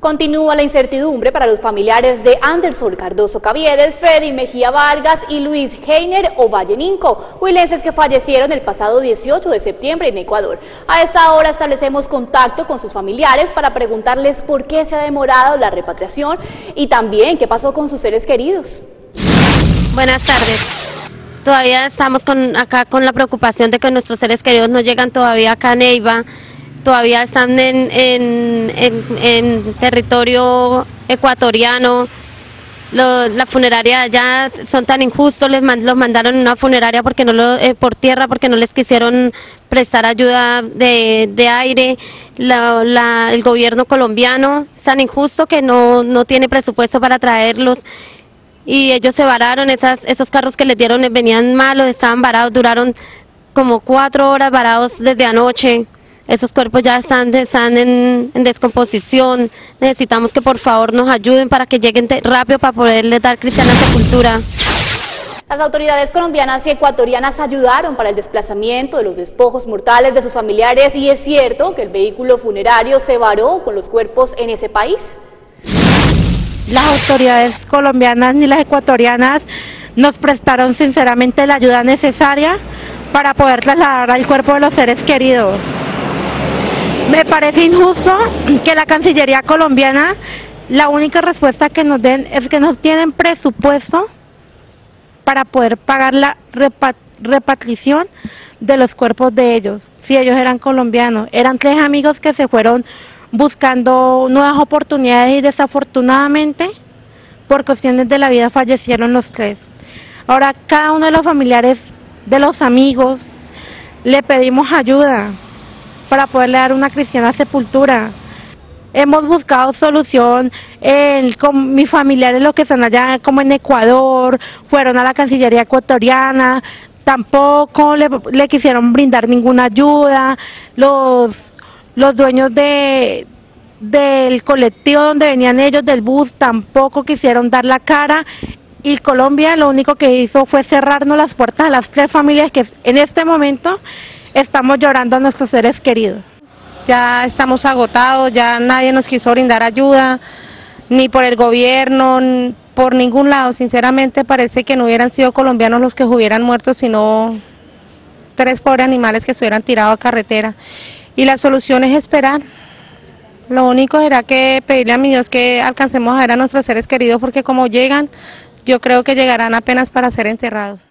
Continúa la incertidumbre para los familiares de Anderson Cardoso Caviedes, Freddy Mejía Vargas y Luis Heiner o Valleninco, huilenses que fallecieron el pasado 18 de septiembre en Ecuador. A esta hora establecemos contacto con sus familiares para preguntarles por qué se ha demorado la repatriación y también qué pasó con sus seres queridos. Buenas tardes. Todavía estamos acá con la preocupación de que nuestros seres queridos no llegan todavía acá a Neiva. Todavía están en territorio ecuatoriano. La funeraria allá son tan injustos, los mandaron a una funeraria porque no por tierra, porque no les quisieron prestar ayuda de aire. El gobierno colombiano es tan injusto que no tiene presupuesto para traerlos. Y ellos se vararon, esos carros que les dieron venían malos, estaban varados, duraron como 4 horas varados desde anoche. Esos cuerpos ya están en descomposición. Necesitamos que por favor nos ayuden para que lleguen rápido para poderles dar cristiana sepultura. Las autoridades colombianas y ecuatorianas ayudaron para el desplazamiento de los despojos mortales de sus familiares y es cierto que el vehículo funerario se varó con los cuerpos en ese país. Las autoridades colombianas ni las ecuatorianas nos prestaron sinceramente la ayuda necesaria para poder trasladar al cuerpo de los seres queridos. Me parece injusto que la Cancillería colombiana, la única respuesta que nos den es que no tienen presupuesto para poder pagar la repatriación de los cuerpos de ellos, si ellos eran colombianos. Eran 3 amigos que se fueron buscando nuevas oportunidades y desafortunadamente, por cuestiones de la vida, fallecieron los 3. Ahora, cada uno de los familiares de los amigos le pedimos ayuda para poderle dar una cristiana sepultura. Hemos buscado solución con mis familiares, los que están allá como en Ecuador, fueron a la Cancillería ecuatoriana, tampoco le quisieron brindar ninguna ayuda. Los dueños del colectivo donde venían ellos, del bus, tampoco quisieron dar la cara. Y Colombia lo único que hizo fue cerrarnos las puertas a las 3 familias que en este momento estamos llorando a nuestros seres queridos. Ya estamos agotados, ya nadie nos quiso brindar ayuda, ni por el gobierno, por ningún lado. Sinceramente parece que no hubieran sido colombianos los que hubieran muerto, sino 3 pobres animales que se hubieran tirado a carretera. Y la solución es esperar. Lo único será que pedirle a mi Dios que alcancemos a ver a nuestros seres queridos, porque como llegan, yo creo que llegarán apenas para ser enterrados.